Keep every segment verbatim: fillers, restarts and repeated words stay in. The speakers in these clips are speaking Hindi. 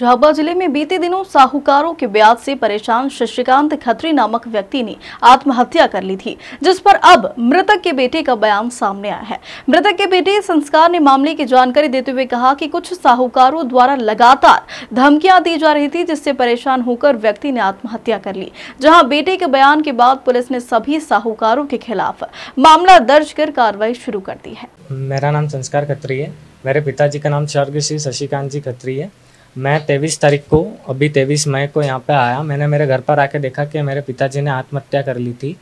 झाबुआ जिले में बीते दिनों साहूकारों के ब्याज से परेशान शशिकांत खत्री नामक व्यक्ति ने आत्महत्या कर ली थी, जिस पर अब मृतक के बेटे का बयान सामने आया है। मृतक के बेटे संस्कार ने मामले की जानकारी देते हुए कहा कि कुछ साहूकारों द्वारा लगातार धमकियां दी जा रही थी, जिससे परेशान होकर व्यक्ति ने आत्महत्या कर ली। जहाँ बेटे के बयान के बाद पुलिस ने सभी साहूकारों के खिलाफ मामला दर्ज कर कार्रवाई शुरू कर दी है। मेरा नाम संस्कार खत्री है। मेरे पिताजी का नाम स्वर्गीय श्री शशिकांत जी खत्री है। मैं तेईस तारीख को अभी तेईस मई को यहाँ पे आया। मैंने मेरे घर पर आके देखा कि मेरे पिताजी ने आत्महत्या कर ली थी।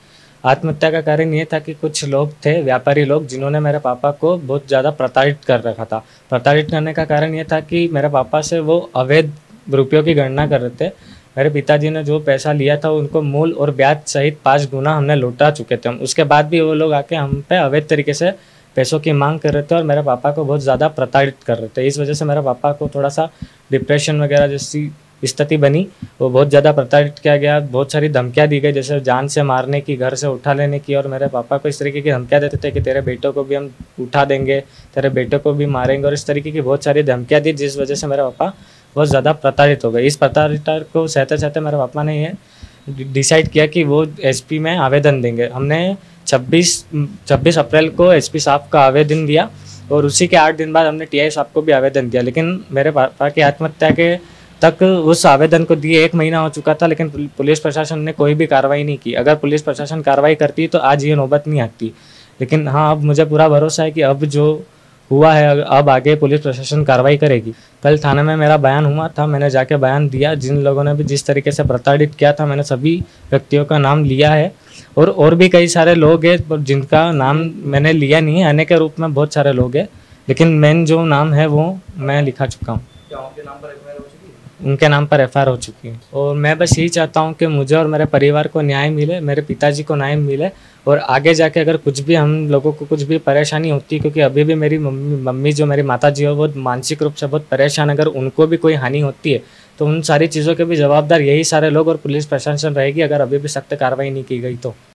आत्महत्या का कारण ये था कि कुछ लोग थे, व्यापारी लोग, जिन्होंने मेरे पापा को बहुत ज़्यादा प्रताड़ित कर रखा था। प्रताड़ित करने का कारण ये था कि मेरे पापा से वो अवैध रुपयों की गणना कर रहे थे। मेरे पिताजी ने जो पैसा लिया था उनको मूल और ब्याज सहित पाँच गुना हमने लौटा चुके थे। उसके बाद भी वो लोग आके हम पे अवैध तरीके से पैसों की मांग कर रहे थे और मेरे पापा को बहुत ज़्यादा प्रताड़ित कर रहे थे। इस वजह से मेरे पापा को थोड़ा सा डिप्रेशन वगैरह जैसी स्थिति बनी। वो बहुत ज़्यादा प्रताड़ित किया गया, बहुत सारी धमकियाँ दी गई, जैसे जान से मारने की, घर से उठा लेने की। और मेरे पापा को इस तरीके की धमकियाँ देते थे कि तेरे बेटों को भी हम उठा देंगे, तेरे बेटों को भी मारेंगे, और इस तरीके की बहुत सारी धमकियाँ दी, जिस वजह से मेरे पापा बहुत ज़्यादा प्रताड़ित हो गए। इस प्रताड़िता को सहते सहते मेरे पापा ने ये डिसाइड किया कि वो एस पी में आवेदन देंगे। हमने छब्बीस छब्बीस अप्रैल को एसपी साहब का आवेदन दिया और उसी के आठ दिन बाद हमने टीआई साहब को भी आवेदन दिया, लेकिन मेरे पापा की आत्महत्या के तक उस आवेदन को दिए एक महीना हो चुका था, लेकिन पुलिस प्रशासन ने कोई भी कार्रवाई नहीं की। अगर पुलिस प्रशासन कार्रवाई करती तो आज ये नौबत नहीं आती। लेकिन हाँ, अब मुझे पूरा भरोसा है कि अब जो हुआ है, अब आगे पुलिस प्रशासन कार्रवाई करेगी। कल थाने में मेरा बयान हुआ था, मैंने जाके बयान दिया। जिन लोगों ने भी जिस तरीके से प्रताड़ित किया था, मैंने सभी व्यक्तियों का नाम लिया है और और भी कई सारे लोग हैं जिनका नाम मैंने लिया नहीं है। आने के रूप में बहुत सारे लोग हैं, लेकिन मेन जो नाम है वो मैं लिखा चुका हूँ। उनके नाम पर एफ आई आर हो चुकी है। और मैं बस यही चाहता हूँ कि मुझे और मेरे परिवार को न्याय मिले, मेरे पिताजी को न्याय मिले। और आगे जाके अगर कुछ भी हम लोगों को कुछ भी परेशानी होती, क्योंकि अभी भी मेरी मम्मी मम्मी जो मेरी माताजी है वो मानसिक रूप से बहुत परेशान, अगर उनको भी कोई हानि होती है तो उन सारी चीज़ों के भी जवाबदार यही सारे लोग और पुलिस प्रशासन रहेगी, अगर अभी भी सख्त कार्रवाई नहीं की गई तो।